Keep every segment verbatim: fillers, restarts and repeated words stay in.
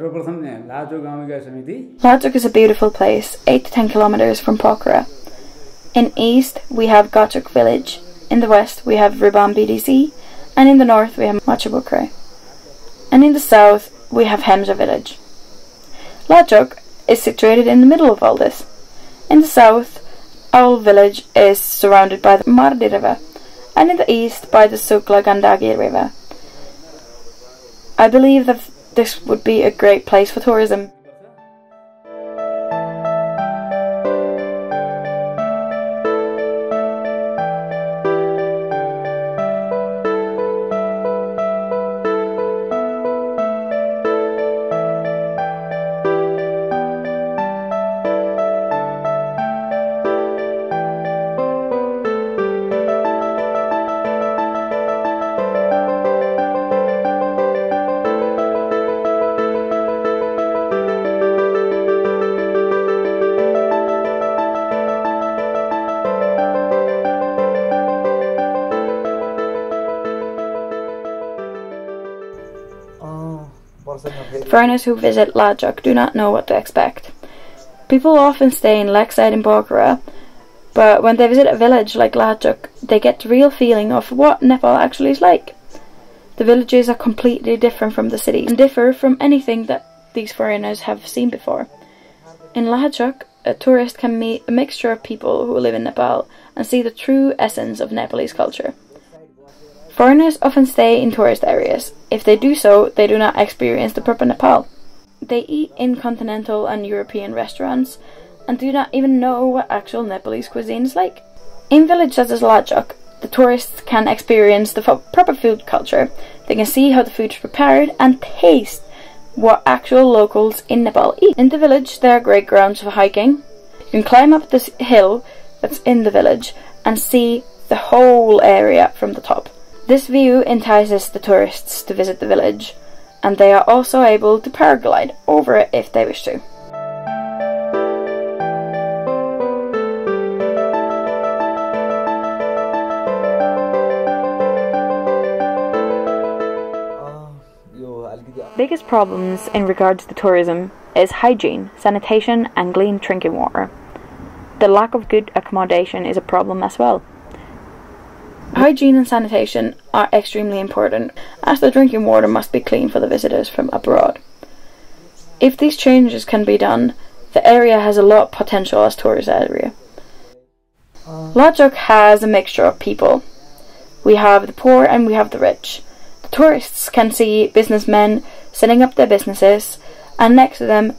Lahachowk is a beautiful place, eight to ten kilometers from Pokhara. In east, we have Lahachowk village, in the west, we have Ribam B D C, and in the north, we have Machabukhara. And in the south, we have Hemja village. Lahachowk is situated in the middle of all this. In the south, our village is surrounded by the Mardi river, and in the east, by the Sukla Gandagi river. I believe that this would be a great place for tourism. Foreigners who visit Lahachowk do not know what to expect. People often stay in Lakeside in Pokhara, but when they visit a village like Lahachowk, they get the real feeling of what Nepal actually is like. The villages are completely different from the cities and differ from anything that these foreigners have seen before. In Lahachowk, a tourist can meet a mixture of people who live in Nepal and see the true essence of Nepalese culture. Foreigners often stay in tourist areas. If they do so, they do not experience the proper Nepal. They eat in continental and European restaurants and do not even know what actual Nepalese cuisine is like. In villages such as Lahachowk, the tourists can experience the proper food culture. They can see how the food is prepared and taste what actual locals in Nepal eat. In the village, there are great grounds for hiking. You can climb up this hill that's in the village and see the whole area from the top. This view entices the tourists to visit the village, and they are also able to paraglide over it if they wish to. Biggest problems in regards to tourism is hygiene, sanitation and clean drinking water. The lack of good accommodation is a problem as well. Hygiene and sanitation are extremely important, as the drinking water must be clean for the visitors from abroad. If these changes can be done, the area has a lot of potential as a tourist area. Lahachowk has a mixture of people. We have the poor and we have the rich. The tourists can see businessmen setting up their businesses, and next to them,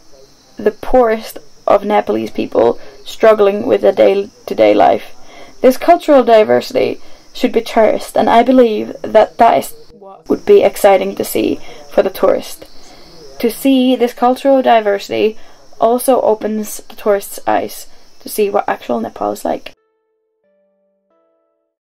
the poorest of Nepalese people struggling with their day-to-day life. This cultural diversity should be cherished, and I believe that that is what would be exciting to see for the tourist. To see this cultural diversity also opens the tourist's eyes to see what actual Nepal is like.